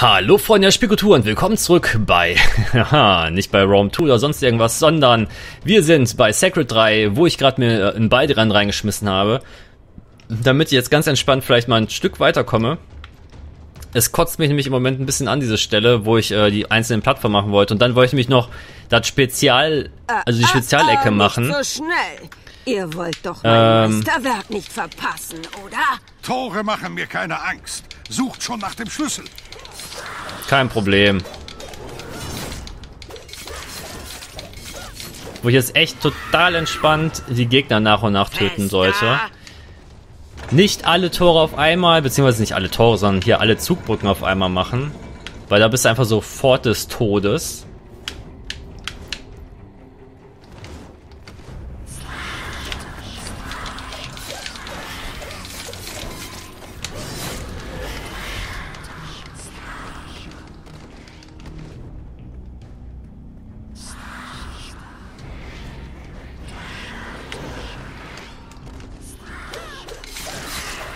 Hallo Freunde der Spielkultur und willkommen zurück bei, haha, nicht bei Rome 2 oder sonst irgendwas, sondern wir sind bei Sacred 3, wo ich gerade mir einen Ball dran reingeschmissen habe, damit ich jetzt ganz entspannt vielleicht mal ein Stück weiterkomme. Es kotzt mich nämlich im Moment ein bisschen an, diese Stelle, wo ich die einzelnen Plattformen machen wollte, und dann wollte ich nämlich noch das Spezial, also die Spezialecke machen. Nicht so schnell. Ihr wollt doch mein Meisterwerk nicht verpassen, oder? Tore machen mir keine Angst. Sucht schon nach dem Schlüssel. Kein Problem. Wo ich jetzt echt total entspannt die Gegner nach und nach töten sollte. Nicht alle Tore auf einmal, beziehungsweise nicht alle Tore, sondern hier alle Zugbrücken auf einmal machen. Weil da bist du einfach sofort des Todes.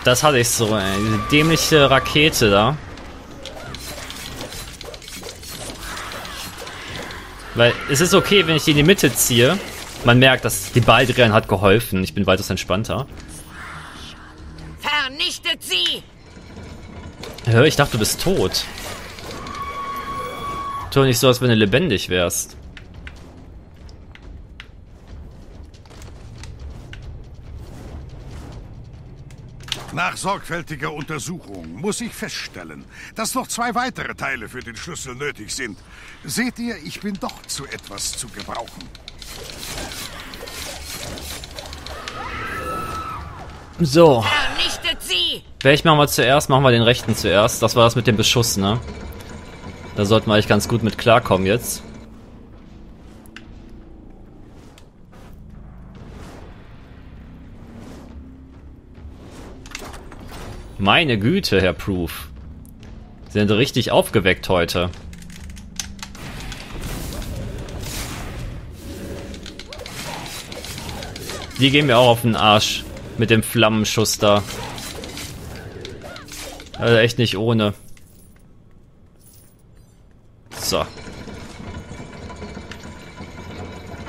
Das hatte ich so, ey. Diese dämliche Rakete da. Weil es ist okay, wenn ich die in die Mitte ziehe. Man merkt, dass die Baldrian hat geholfen. Ich bin weitaus entspannter. Vernichtet sie! Hör, ich dachte, du bist tot. Tu doch nicht so, als wenn du lebendig wärst. Nach sorgfältiger Untersuchung muss ich feststellen, dass noch 2 weitere Teile für den Schlüssel nötig sind. Seht ihr, ich bin doch zu etwas zu gebrauchen. So. Welchen machen wir zuerst? Machen wir den rechten zuerst. Das war das mit dem Beschuss, ne? Da sollten wir eigentlich ganz gut mit klarkommen jetzt. Meine Güte, Herr Proof. Sie sind richtig aufgeweckt heute. Die gehen mir auch auf den Arsch. Mit dem Flammenschuss da. Also echt nicht ohne. So.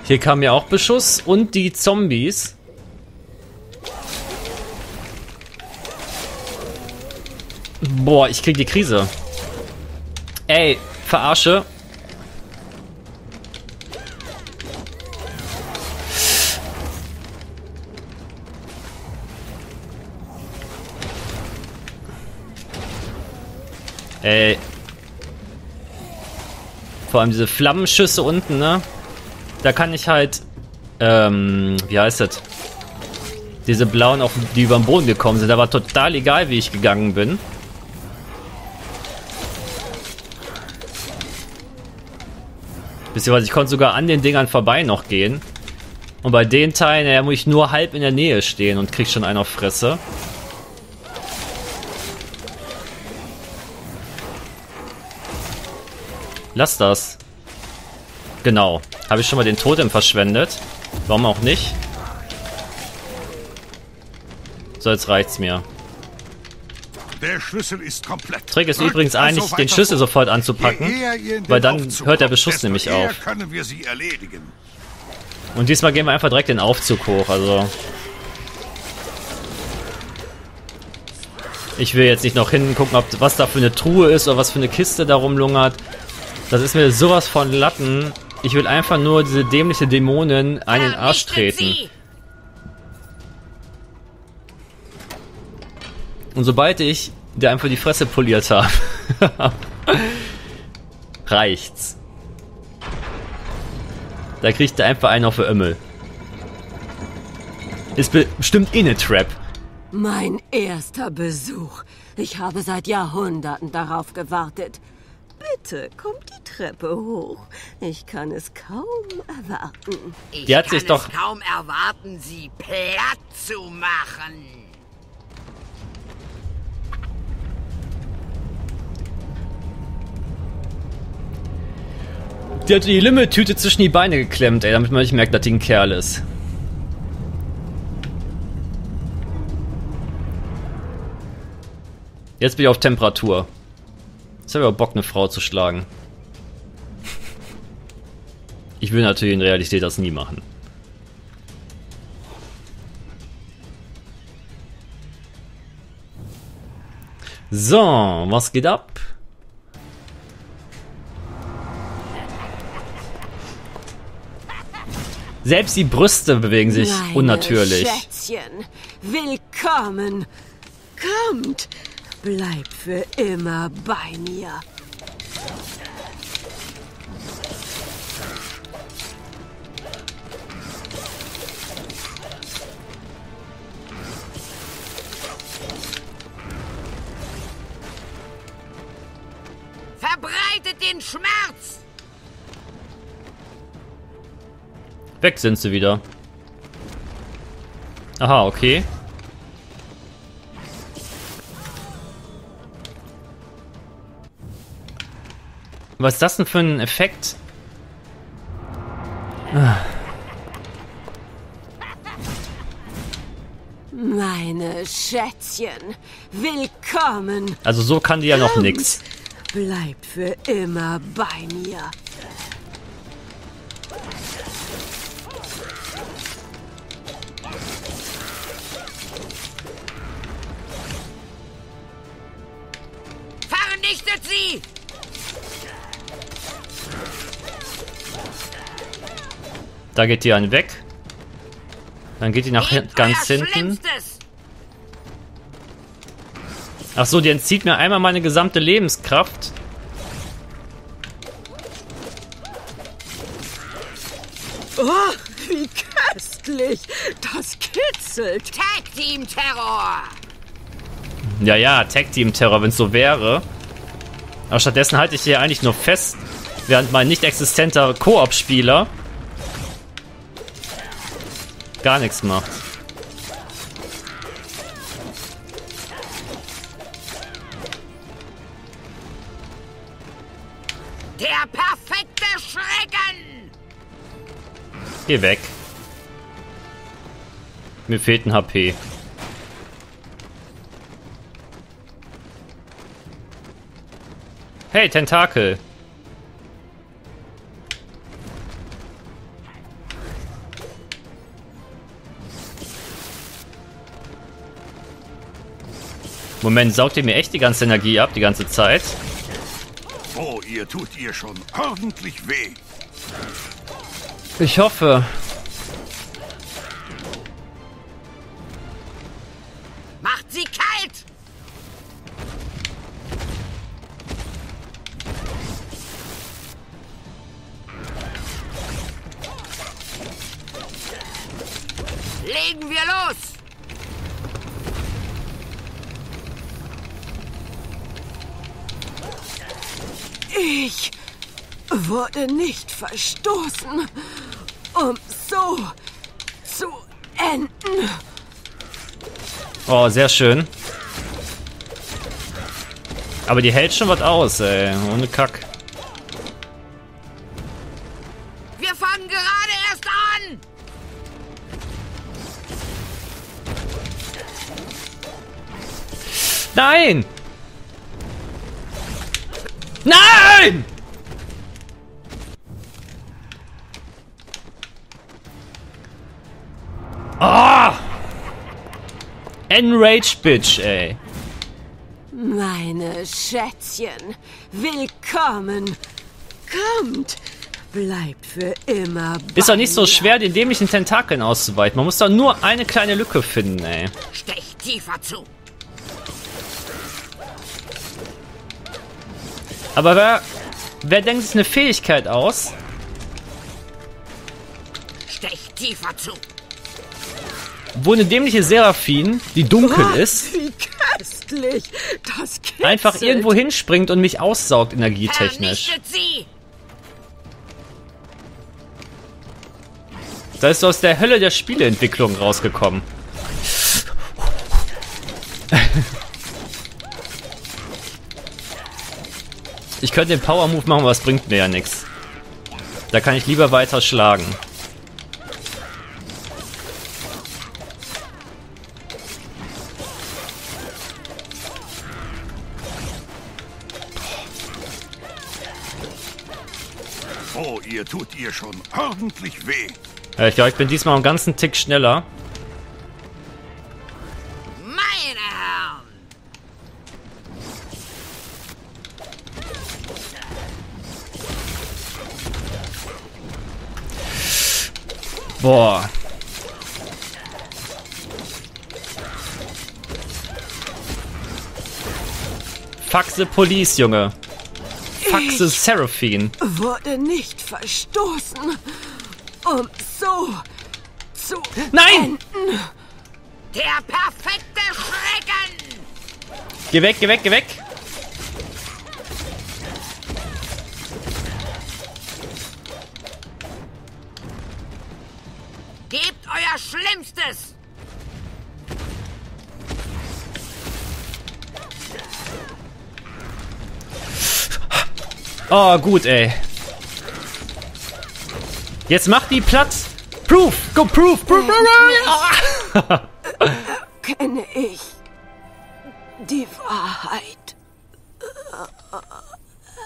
Hier kam ja auch Beschuss und die Zombies. Boah, ich krieg die Krise. Ey, verarsche. Ey. Vor allem diese Flammenschüsse unten, ne? Da kann ich halt, wie heißt das? Diese blauen, auf die über den Boden gekommen sind. Da war total egal, wie ich gegangen bin. Beziehungsweise ich konnte sogar an den Dingern vorbei noch gehen. Und bei den Teilen, naja, muss ich nur halb in der Nähe stehen und krieg schon einen auf Fresse. Lass das. Genau. Habe ich schon mal den Totem verschwendet. Warum auch nicht? So, jetzt reicht's mir. Der Schlüssel ist komplett. Trick ist übrigens eigentlich, den Schlüssel sofort anzupacken, weil dann hört der Beschuss nämlich auf. Und diesmal gehen wir einfach direkt den Aufzug hoch, also. Ich will jetzt nicht noch hingucken, ob was da für eine Truhe ist oder was für eine Kiste da rumlungert. Das ist mir sowas von Latten. Ich will einfach nur diese dämliche Dämonin einen in den Arsch treten. Und sobald ich der einfach die Fresse poliert habe, reicht's. Da kriegt der einfach einen auf den Ömmel. Ist bestimmt eine Trap. Mein erster Besuch. Ich habe seit Jahrhunderten darauf gewartet. Bitte kommt die Treppe hoch. Ich kann es kaum erwarten. Die hat sich doch kaum erwarten, sie platt zu machen. Die hat die Limmeltüte zwischen die Beine geklemmt, ey, damit man nicht merkt, dass die ein Kerl ist. Jetzt bin ich auf Temperatur. Jetzt habe ich aber Bock, eine Frau zu schlagen. Ich will natürlich in Realität das nie machen. So, was geht ab? Selbst die Brüste bewegen sich unnatürlich. Schätzchen, willkommen. Kommt, bleibt für immer bei mir. Verbreitet den Schmerz! Weg sind sie wieder. Aha, okay. Was ist das denn für ein Effekt? Meine Schätzchen, willkommen. Also so kann die ja noch nichts. Bleibt für immer bei mir. Vernichtet sie! Da geht die eine weg. Dann geht die nach ganz hinten. Ach so, die entzieht mir einmal meine gesamte Lebenskraft. Oh, wie köstlich. Das kitzelt. Tag Team Terror. Ja, ja, Tag Team Terror, wenn es so wäre. Aber stattdessen halte ich hier eigentlich nur fest, während mein nicht existenter Koop-Spieler gar nichts macht. Der perfekte Schrecken! Geh weg. Mir fehlt ein HP. Hey, Tentakel. Moment, saugt ihr mir echt die ganze Energie ab, die ganze Zeit? Oh, ihr tut ihr schon ordentlich weh. Ich hoffe. Macht sie kalt! Legen wir los! Ich wurde nicht verstoßen, um so zu enden. Oh, sehr schön. Aber die hält schon was aus, ey. Ohne Kack. Wir fangen gerade erst an. Nein! Nein! Oh! Enraged Bitch, ey. Meine Schätzchen, willkommen. Kommt, bleibt für immer bei Ist doch nicht so schwer, den dämlichen Tentakeln auszuweiten. Man muss doch nur eine kleine Lücke finden, ey. Stech tiefer zu. Aber wer denkt sich eine Fähigkeit aus? Stech tiefer zu. Wo eine dämliche Seraphin, die dunkel ist, wie köstlich, das kitzelt, einfach irgendwo hinspringt und mich aussaugt energietechnisch. Da ist aus der Hölle der Spieleentwicklung rausgekommen. Ich könnte den Power-Move machen, aber es bringt mir ja nichts. Da kann ich lieber weiter schlagen. Oh, ihr tut ihr schon ordentlich weh. Ja, ich glaube, ich bin diesmal einen ganzen Tick schneller. Meine Herren! Boah. Fuck the police, Junge. Fuck the Seraphin. Wurde nicht verstoßen. Um so zu nein! Enden. Der perfekte Schrecken! Geh weg, geh weg, geh weg! Gebt euer Schlimmstes! Oh, gut, ey. Jetzt mach die Platz. Proof! Go Proof! Proof! Kenne ich die Wahrheit.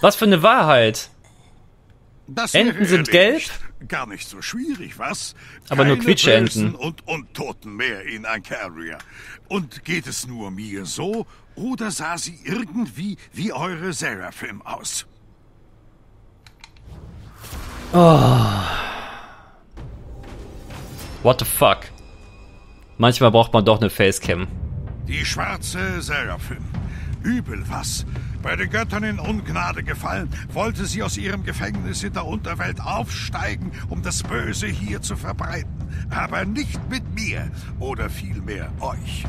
Was für eine Wahrheit? Das Enten sind gelb? Gar nicht so schwierig, was? Aber keine nur Quietscheenten. Und Untoten mehr in Ancaria. Und geht es nur mir so, oder sah sie irgendwie wie eure Seraphim aus? Oh. What the fuck? Manchmal braucht man doch eine Facecam. Die schwarze Seraphim. Übel was. Bei den Göttern in Ungnade gefallen, wollte sie aus ihrem Gefängnis in der Unterwelt aufsteigen, um das Böse hier zu verbreiten. Aber nicht mit mir, oder vielmehr euch.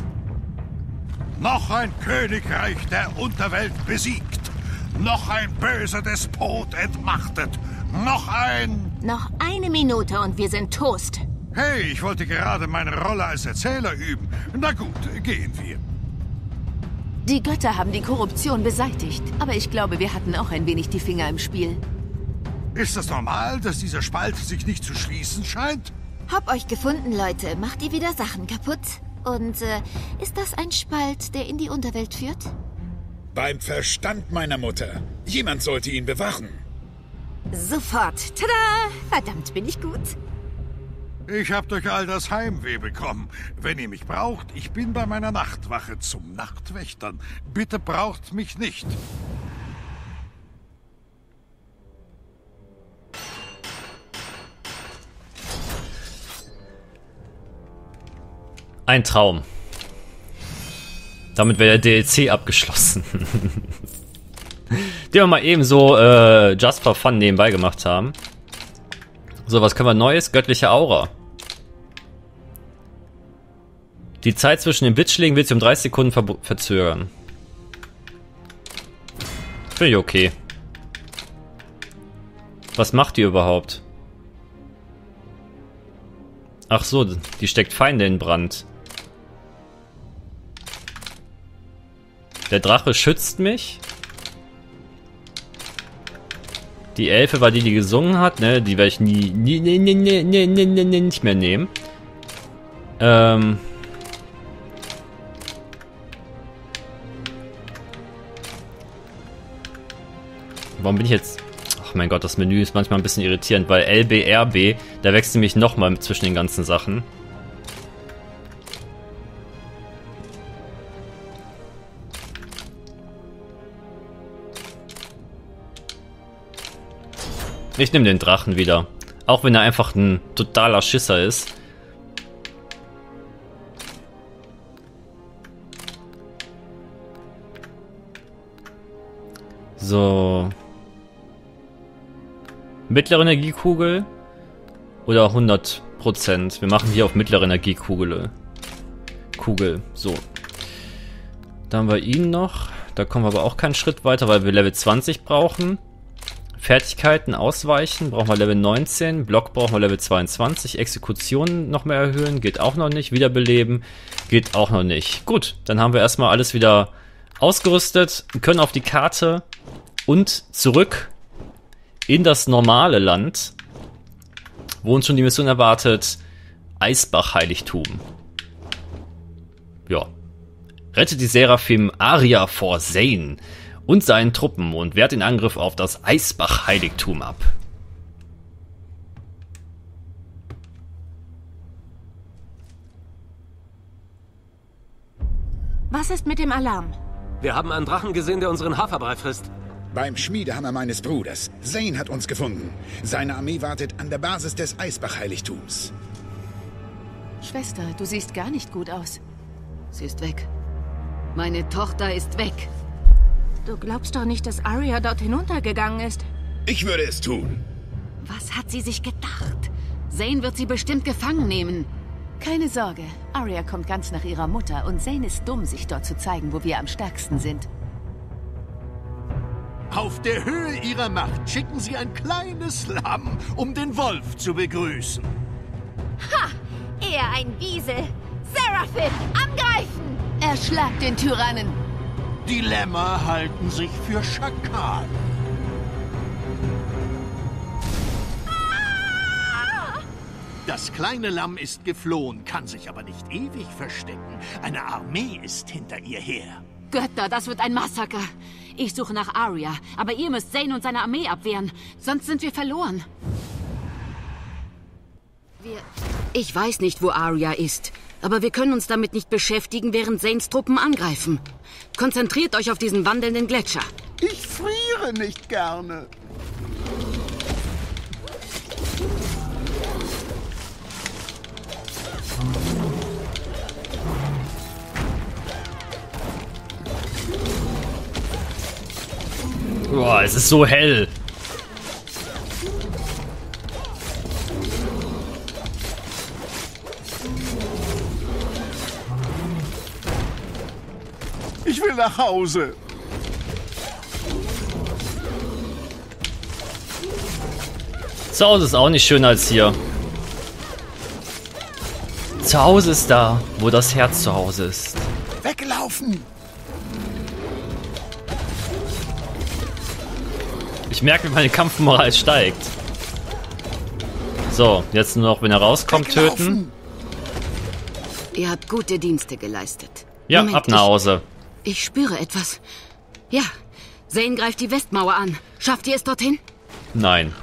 Noch ein Königreich der Unterwelt besiegt. Noch ein böser Despot entmachtet. Noch ein... Noch eine Minute und wir sind Toast. Hey, ich wollte gerade meine Rolle als Erzähler üben. Na gut, gehen wir. Die Götter haben die Korruption beseitigt, aber ich glaube, wir hatten auch ein wenig die Finger im Spiel. Ist das normal, dass dieser Spalt sich nicht zu schließen scheint? Hab euch gefunden, Leute. Macht ihr wieder Sachen kaputt? Und ist das ein Spalt, der in die Unterwelt führt? Beim Verstand meiner Mutter. Jemand sollte ihn bewachen. Sofort. Tada! Verdammt, bin ich gut. Ich hab durch all das Heimweh bekommen. Wenn ihr mich braucht, ich bin bei meiner Nachtwache zum Nachtwächtern. Bitte braucht mich nicht. Ein Traum. Damit wäre der DLC abgeschlossen. Den wir mal eben so just for fun nebenbei gemacht haben. So, was können wir Neues? Göttliche Aura. Die Zeit zwischen den Blitzschlägen wird sich um 30 Sekunden verzögern. Finde ich okay. Was macht die überhaupt? Ach so, die steckt Feinde in Brand. Der Drache schützt mich. Die Elfe war die, die gesungen hat, ne? Die werde ich nicht mehr nehmen. Warum bin ich jetzt... Ach mein Gott, das Menü ist manchmal ein bisschen irritierend, weil LBRB, da wechselt mich nochmal zwischen den ganzen Sachen. Ich nehme den Drachen wieder. Auch wenn er einfach ein totaler Schisser ist. So. Mittlere Energiekugel. Oder 100%. Wir machen hier auf mittlere Energiekugel. Kugel. So. Dann haben wir ihn noch. Da kommen wir aber auch keinen Schritt weiter, weil wir Level 20 brauchen. Fertigkeiten ausweichen, brauchen wir Level 19, Block brauchen wir Level 22, Exekutionen noch mehr erhöhen, geht auch noch nicht, wiederbeleben, geht auch noch nicht. Gut, dann haben wir erstmal alles wieder ausgerüstet, können auf die Karte und zurück in das normale Land, wo uns schon die Mission erwartet, Eisbach-Heiligtum. Ja. Rettet die Seraphim Aria vor Zane und seinen Truppen und wehrt den Angriff auf das Eisbach-Heiligtum ab. Was ist mit dem Alarm? Wir haben einen Drachen gesehen, der unseren Haferbrei frisst. Beim Schmiedehammer meines Bruders. Zane hat uns gefunden. Seine Armee wartet an der Basis des Eisbach-Heiligtums. Schwester, du siehst gar nicht gut aus. Sie ist weg. Meine Tochter ist weg. Du glaubst doch nicht, dass Arya dort hinuntergegangen ist. Ich würde es tun. Was hat sie sich gedacht? Zane wird sie bestimmt gefangen nehmen. Keine Sorge. Arya kommt ganz nach ihrer Mutter und Zane ist dumm, sich dort zu zeigen, wo wir am stärksten sind. Auf der Höhe ihrer Macht schicken sie ein kleines Lamm, um den Wolf zu begrüßen. Ha! Er ein Wiesel! Seraphin, angreifen! Erschlagt den Tyrannen! Die Lämmer halten sich für Schakal. Ah! Das kleine Lamm ist geflohen, kann sich aber nicht ewig verstecken. Eine Armee ist hinter ihr her. Götter, das wird ein Massaker. Ich suche nach Arya, aber ihr müsst Zane und seine Armee abwehren, sonst sind wir verloren. Ich weiß nicht, wo Arya ist, aber wir können uns damit nicht beschäftigen, während Zanes Truppen angreifen. Konzentriert euch auf diesen wandelnden Gletscher. Ich friere nicht gerne. Boah, es ist so hell. Ich will nach Hause. Zu Hause ist auch nicht schöner als hier. Zu Hause ist da, wo das Herz zu Hause ist. Weglaufen! Ich merke, wie meine Kampfmoral steigt. So, jetzt nur noch, wenn er rauskommt, töten. Ihr habt gute Dienste geleistet. Ja, Moment, ab nach Hause. Ich spüre etwas. Ja, Zane greift die Westmauer an. Schafft ihr es dorthin? Nein.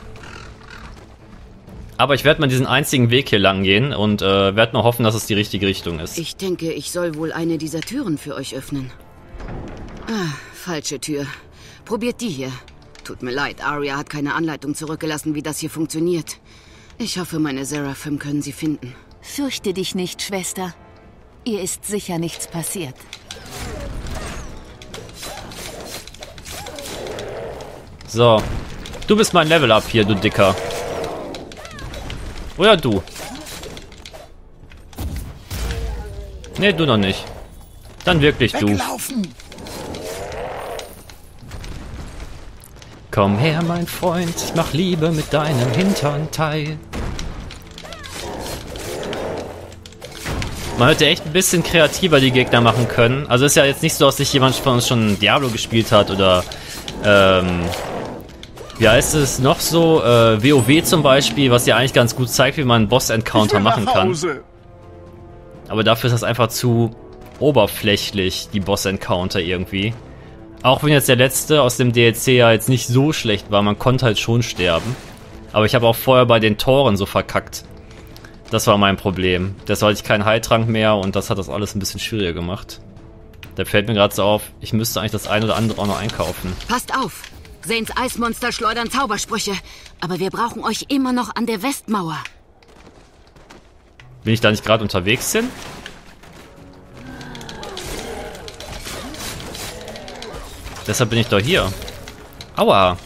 Aber ich werde mal diesen einzigen Weg hier lang gehen und werde nur hoffen, dass es die richtige Richtung ist. Ich denke, ich soll wohl eine dieser Türen für euch öffnen. Ah, falsche Tür. Probiert die hier. Tut mir leid, Arya hat keine Anleitung zurückgelassen, wie das hier funktioniert. Ich hoffe, meine Seraphim können sie finden. Fürchte dich nicht, Schwester. Ihr ist sicher nichts passiert. So. Du bist mein Level-Up hier, du Dicker. Oder du? Nee, du noch nicht. Dann wirklich du. Weglaufen! Komm her, mein Freund, ich mach Liebe mit deinem Hintern teil. Man hätte echt ein bisschen kreativer die Gegner machen können. Also ist ja jetzt nicht so, dass sich jemand von uns schon Diablo gespielt hat oder, wie heißt es noch so, WoW zum Beispiel, was ja eigentlich ganz gut zeigt, wie man einen Boss-Encounter machen kann. Aber dafür ist das einfach zu oberflächlich, die Boss-Encounter irgendwie. Auch wenn jetzt der letzte aus dem DLC ja jetzt nicht so schlecht war, man konnte halt schon sterben. Aber ich habe auch vorher bei den Toren so verkackt. Das war mein Problem. Deshalb hatte ich keinen Heiltrank mehr und das hat das alles ein bisschen schwieriger gemacht. Da fällt mir gerade so auf, ich müsste eigentlich das ein oder andere auch noch einkaufen. Passt auf! Zanes Eismonster schleudern Zaubersprüche. Aber wir brauchen euch immer noch an der Westmauer. Bin ich da nicht gerade unterwegs hin? Deshalb bin ich doch hier. Aua.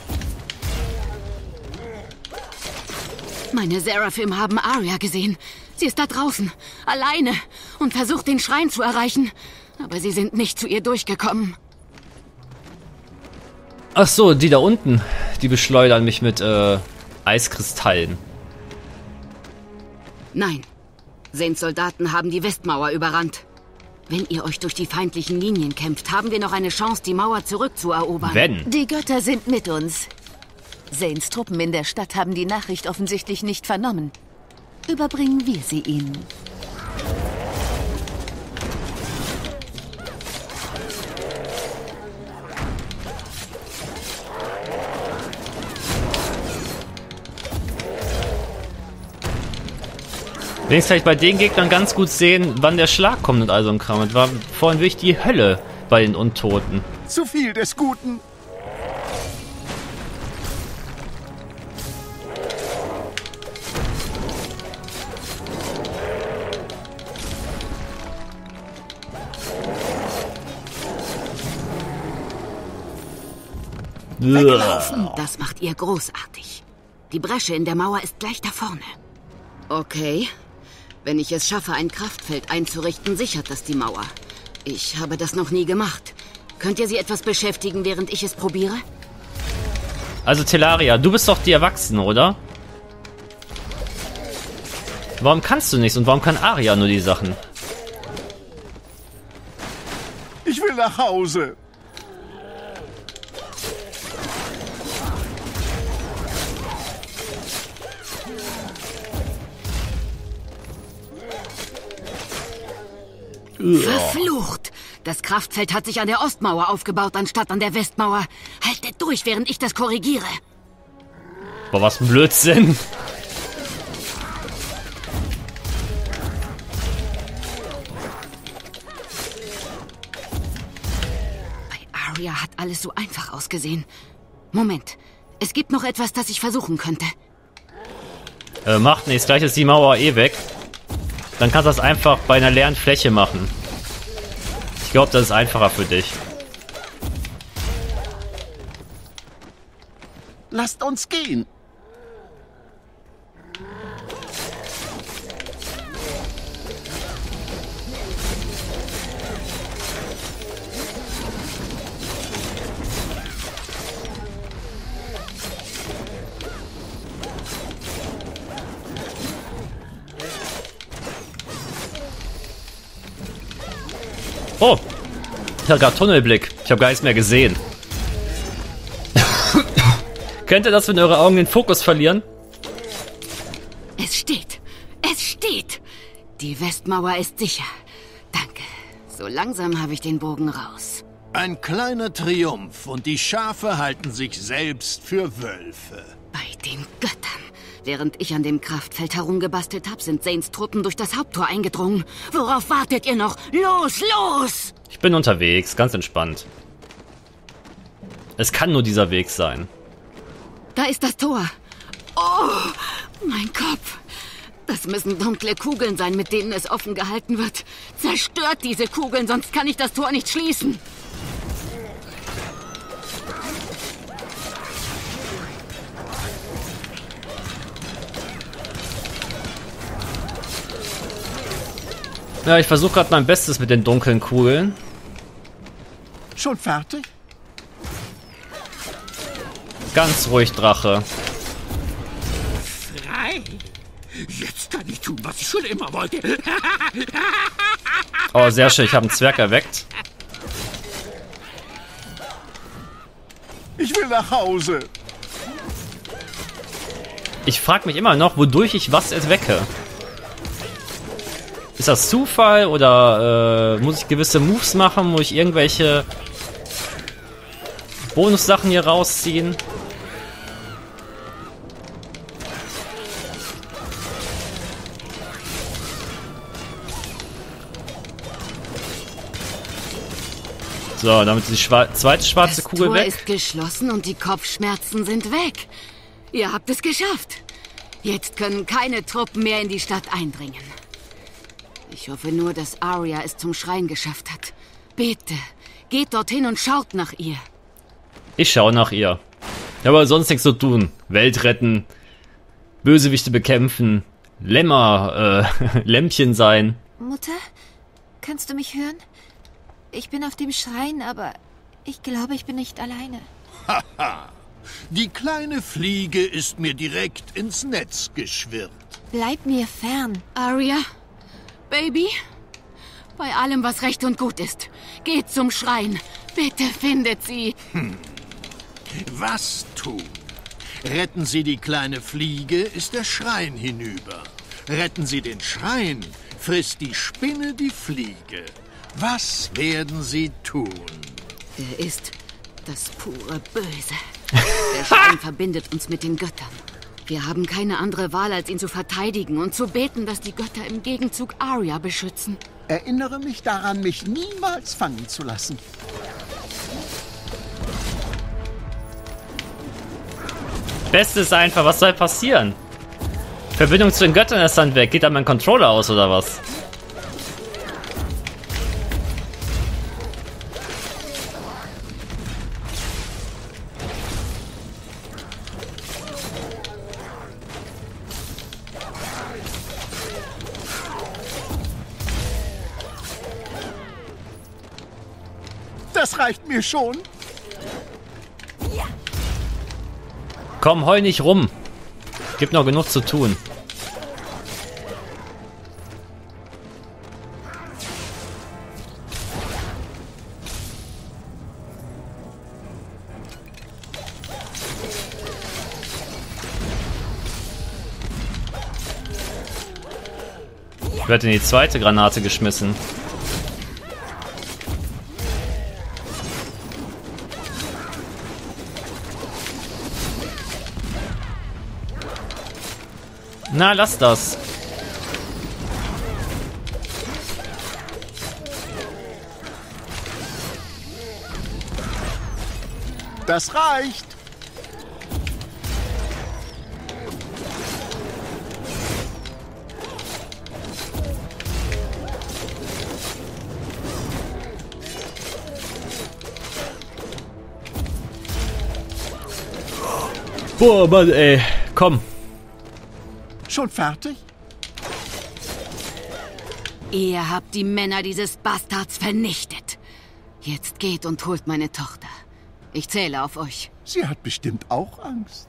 Meine Seraphim haben Arya gesehen. Sie ist da draußen, alleine, und versucht, den Schrein zu erreichen. Aber sie sind nicht zu ihr durchgekommen. Ach so, die da unten. Die beschleudern mich mit Eiskristallen. Nein. Zanes Soldaten haben die Westmauer überrannt. Wenn ihr euch durch die feindlichen Linien kämpft, haben wir noch eine Chance, die Mauer zurückzuerobern. Wenn. Die Götter sind mit uns. Zanes Truppen in der Stadt haben die Nachricht offensichtlich nicht vernommen. Überbringen wir sie ihnen. Wenigstens kann ich bei den Gegnern ganz gut sehen, wann der Schlag kommt und all so ein Kram. Das war vorhin wirklich die Hölle bei den Untoten. Zu viel des Guten. Weglaufen, das macht ihr großartig. Die Bresche in der Mauer ist gleich da vorne. Okay. Wenn ich es schaffe, ein Kraftfeld einzurichten, sichert das die Mauer. Ich habe das noch nie gemacht. Könnt ihr sie etwas beschäftigen, während ich es probiere? Also Telaria, du bist doch die Erwachsene, oder? Warum kannst du nichts und warum kann Aria nur die Sachen? Ich will nach Hause. Verflucht! Das Kraftfeld hat sich an der Ostmauer aufgebaut, anstatt an der Westmauer. Haltet durch, während ich das korrigiere. Boah, was ein Blödsinn. Bei Aria hat alles so einfach ausgesehen. Moment, es gibt noch etwas, das ich versuchen könnte. Macht nichts, gleich ist die Mauer eh weg. Dann kannst du das einfach bei einer leeren Fläche machen. Ich glaube, das ist einfacher für dich. Lasst uns gehen. Oh, ich hatte gerade Tunnelblick. Ich habe gar nichts mehr gesehen. Kennt ihr das, wenn eure Augen den Fokus verlieren? Es steht. Es steht. Die Westmauer ist sicher. Danke. So langsam habe ich den Bogen raus. Ein kleiner Triumph und die Schafe halten sich selbst für Wölfe. Bei den Göttern. Während ich an dem Kraftfeld herumgebastelt habe, sind Zanes Truppen durch das Haupttor eingedrungen. Worauf wartet ihr noch? Los, los! Ich bin unterwegs, ganz entspannt. Es kann nur dieser Weg sein. Da ist das Tor. Oh, mein Kopf. Das müssen dunkle Kugeln sein, mit denen es offen gehalten wird. Zerstört diese Kugeln, sonst kann ich das Tor nicht schließen. Ja, ich versuche gerade mein Bestes mit den dunklen Kugeln. Schon fertig? Ganz ruhig, Drache. Frei. Jetzt kann ich tun, was ich schon immer wollte. Oh, sehr schön. Ich habe einen Zwerg erweckt. Ich will nach Hause. Ich frage mich immer noch, wodurch ich was erwecke. Ist das Zufall oder muss ich gewisse Moves machen? Muss ich irgendwelche Bonussachen hier rausziehen? So, damit ist die zweite schwarze Kugel weg. Das Tor ist geschlossen und die Kopfschmerzen sind weg. Ihr habt es geschafft. Jetzt können keine Truppen mehr in die Stadt eindringen. Ich hoffe nur, dass Aria es zum Schrein geschafft hat. Bitte, geht dorthin und schaut nach ihr. Ich schaue nach ihr. Ich habe aber sonst nichts zu tun. Welt retten, Bösewichte bekämpfen, Lämpchen sein. Mutter, kannst du mich hören? Ich bin auf dem Schrein, aber ich glaube, ich bin nicht alleine. Haha, die kleine Fliege ist mir direkt ins Netz geschwirrt. Bleib mir fern. Aria? Baby, bei allem, was recht und gut ist, geht zum Schrein. Bitte findet sie. Was tun? Retten Sie die kleine Fliege, ist der Schrein hinüber. Retten Sie den Schrein, frisst die Spinne die Fliege. Was werden Sie tun? Er ist das pure Böse. Der Schrein verbindet uns mit den Göttern. Wir haben keine andere Wahl, als ihn zu verteidigen und zu beten, dass die Götter im Gegenzug Arya beschützen. Erinnere mich daran, mich niemals fangen zu lassen. Beste ist einfach, was soll passieren? Verbindung zu den Göttern ist dann weg. Geht dann mein Controller aus, oder was? Das reicht mir schon. Komm, heul nicht rum. Gibt noch genug zu tun. Ich werde in die zweite Granate geschmissen. Na, lass das. Das reicht. Boah, Mann, ey. Komm. Schon fertig? Ihr habt die Männer dieses Bastards vernichtet. Jetzt geht und holt meine Tochter. Ich zähle auf euch. Sie hat bestimmt auch Angst.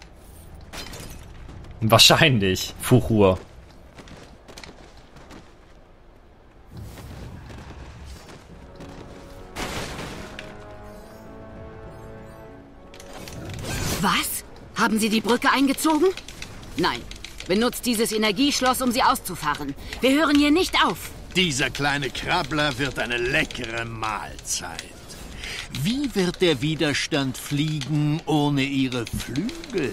Wahrscheinlich, Fuchur. Was? Haben Sie die Brücke eingezogen? Nein. Benutzt dieses Energieschloss, um sie auszufahren. Wir hören hier nicht auf. Dieser kleine Krabbler wird eine leckere Mahlzeit. Wie wird der Widerstand fliegen ohne ihre Flügel?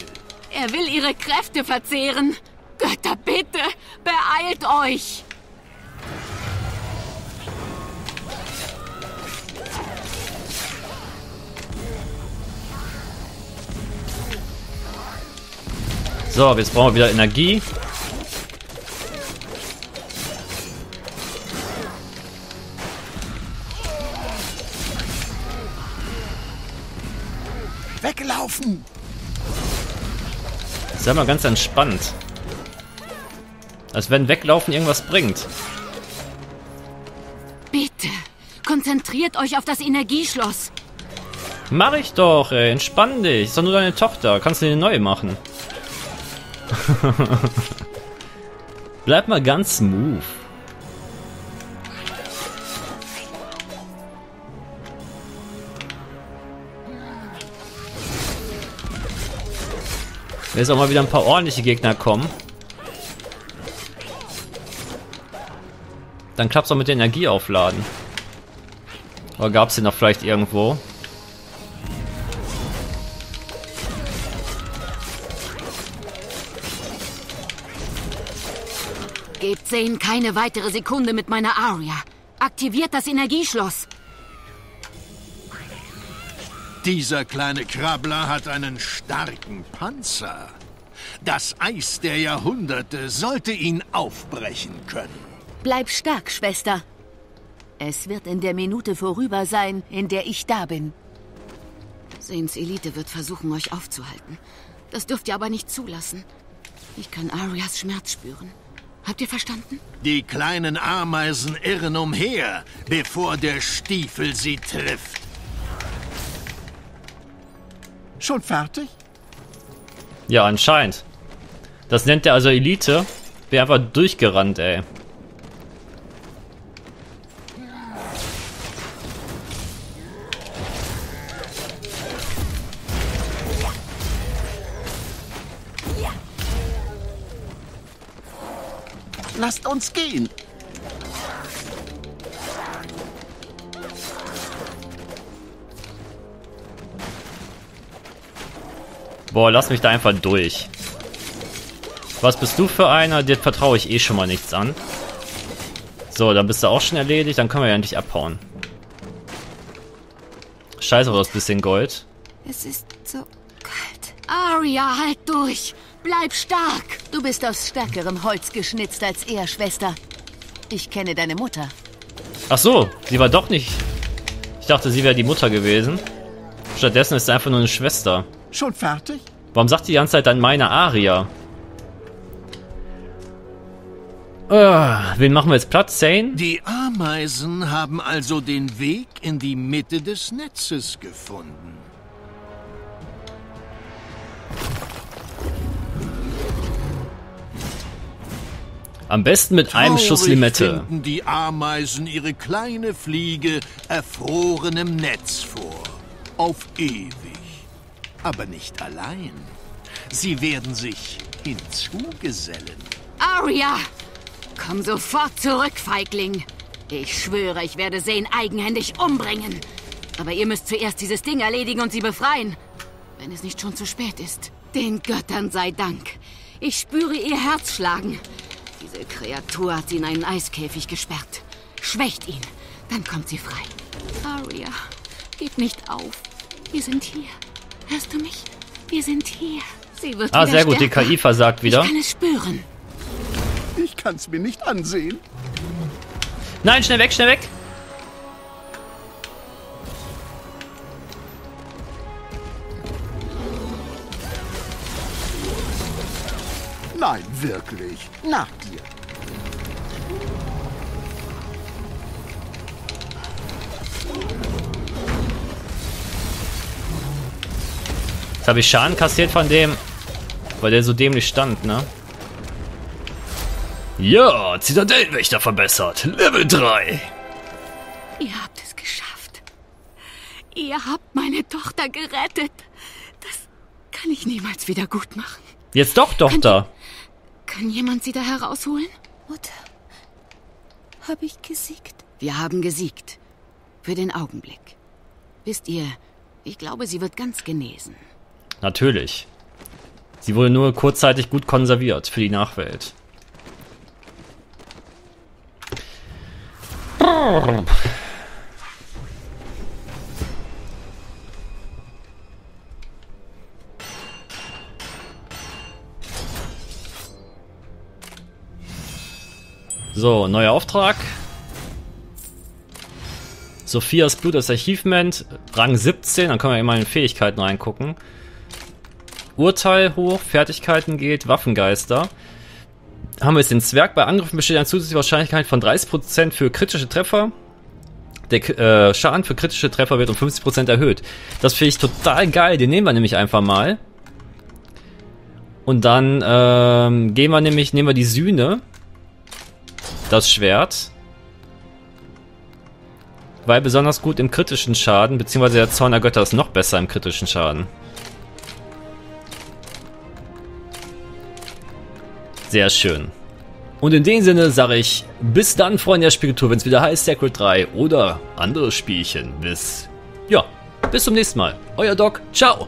Er will ihre Kräfte verzehren. Götter, bitte, beeilt euch! So, jetzt brauchen wir wieder Energie. Weglaufen! Sei mal ganz entspannt. Als wenn Weglaufen irgendwas bringt. Bitte, konzentriert euch auf das Energieschloss. Mach ich doch, ey. Entspann dich. Ist doch nur deine Tochter. Kannst du dir eine neue machen. Bleib mal ganz smooth. Wenn jetzt auch mal wieder ein paar ordentliche Gegner kommen, dann klappt's auch mit der Energie aufladen. Oder gab's den noch vielleicht irgendwo? Gebt Zane keine weitere Sekunde mit meiner Arya. Aktiviert das Energieschloss. Dieser kleine Krabbler hat einen starken Panzer. Das Eis der Jahrhunderte sollte ihn aufbrechen können. Bleib stark, Schwester. Es wird in der Minute vorüber sein, in der ich da bin. Zanes Elite wird versuchen, euch aufzuhalten. Das dürft ihr aber nicht zulassen. Ich kann Arias Schmerz spüren. Habt ihr verstanden? Die kleinen Ameisen irren umher, bevor der Stiefel sie trifft. Schon fertig? Ja, anscheinend. Das nennt er also Elite. Bin einfach durchgerannt, ey. Lasst uns gehen. Boah, lass mich da einfach durch. Was bist du für einer? Dir vertraue ich eh schon mal nichts an. So, dann bist du auch schon erledigt. Dann können wir ja endlich abhauen. Scheiße, aber das bisschen Gold. Es ist so kalt. Aria, halt durch. Bleib stark. Du bist aus stärkerem Holz geschnitzt als er, Schwester. Ich kenne deine Mutter. Ach so, sie war doch nicht... Ich dachte, sie wäre die Mutter gewesen. Stattdessen ist sie einfach nur eine Schwester. Schon fertig? Warum sagt die ganze Zeit dann meine Aria? Wen machen wir jetzt Platz? Zane? Die Ameisen haben also den Weg in die Mitte des Netzes gefunden. Am besten mit einem Schuss Limette. Finden die Ameisen ihre kleine Fliege erfroren im Netz vor. Auf ewig. Aber nicht allein. Sie werden sich hinzugesellen. Aria! Komm sofort zurück, Feigling. Ich schwöre, ich werde Zane eigenhändig umbringen. Aber ihr müsst zuerst dieses Ding erledigen und sie befreien. Wenn es nicht schon zu spät ist. Den Göttern sei Dank. Ich spüre ihr Herz schlagen. Diese Kreatur hat sie in einen Eiskäfig gesperrt. Schwächt ihn, dann kommt sie frei. Aria, gib nicht auf. Wir sind hier. Hörst du mich? Wir sind hier. Sie wird wieder sehr gut, stärker. Die KI versagt wieder. Ich kann es spüren. Ich kann es mir nicht ansehen. Nein, schnell weg, schnell weg. Nein, wirklich. Nach dir. Jetzt habe ich Schaden kassiert von dem, weil der so dämlich stand, ne? Ja, Zitadellenwächter verbessert. Level 3. Ihr habt es geschafft. Ihr habt meine Tochter gerettet. Das kann ich niemals wieder gut machen. Jetzt doch, Tochter. Kann jemand sie da herausholen? Mutter, habe ich gesiegt? Wir haben gesiegt. Für den Augenblick. Wisst ihr, ich glaube, sie wird ganz genesen. Natürlich. Sie wurde nur kurzzeitig gut konserviert für die Nachwelt. So, neuer Auftrag. Sophias Blut als Achievement, Rang 17. Dann können wir immer in Fähigkeiten reingucken. Urteil hoch, Fertigkeiten geht, Waffengeister. Haben wir jetzt den Zwerg. Bei Angriffen besteht eine zusätzliche Wahrscheinlichkeit von 30% für kritische Treffer. Der Schaden für kritische Treffer wird um 50% erhöht. Das finde ich total geil. Den nehmen wir nämlich einfach mal. Und dann nehmen wir die Sühne. Das Schwert. Weil besonders gut im kritischen Schaden, beziehungsweise der Zorn der Götter ist noch besser im kritischen Schaden. Sehr schön. Und in dem Sinne sage ich, bis dann, Freunde der Spielkultur, wenn es wieder heißt Sacred 3 oder andere Spielchen. Bis zum nächsten Mal. Euer Doc, ciao!